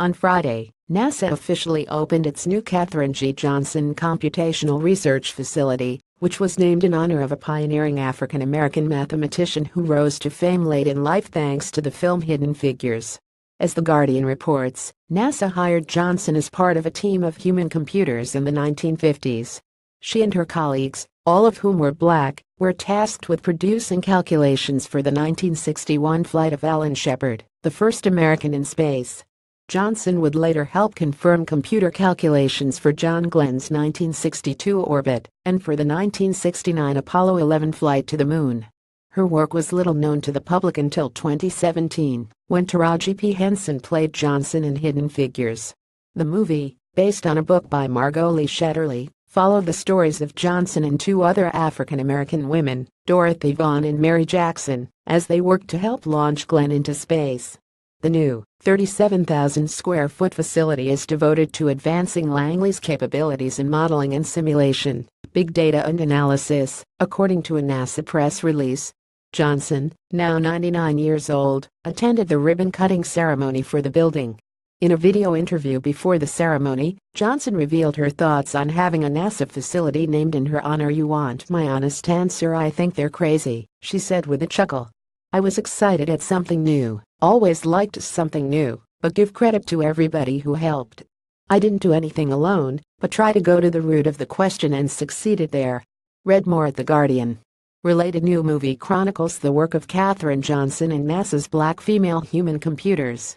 On Friday, NASA officially opened its new Katherine G. Johnson Computational Research Facility, which was named in honor of a pioneering African-American mathematician who rose to fame late in life thanks to the film Hidden Figures. As The Guardian reports, NASA hired Johnson as part of a team of human computers in the 1950s. She and her colleagues, all of whom were black, were tasked with producing calculations for the 1961 flight of Alan Shepard, the first American in space. Johnson would later help confirm computer calculations for John Glenn's 1962 orbit and for the 1969 Apollo 11 flight to the moon. Her work was little known to the public until 2017, when Taraji P. Henson played Johnson in Hidden Figures. The movie, based on a book by Margot Lee Shetterly, followed the stories of Johnson and two other African-American women, Dorothy Vaughan and Mary Jackson, as they worked to help launch Glenn into space. The new, 37,000-square-foot facility is devoted to advancing Langley's capabilities in modeling and simulation, big data and analysis, according to a NASA press release. Johnson, now 99 years old, attended the ribbon-cutting ceremony for the building. In a video interview before the ceremony, Johnson revealed her thoughts on having a NASA facility named in her honor. "You want my honest answer? I think they're crazy," she said with a chuckle. "I was excited at something new, always liked something new, but give credit to everybody who helped. I didn't do anything alone, but try to go to the root of the question and succeeded there." Read more at The Guardian. Related new movie chronicles the work of Katherine Johnson and NASA's black female human computers,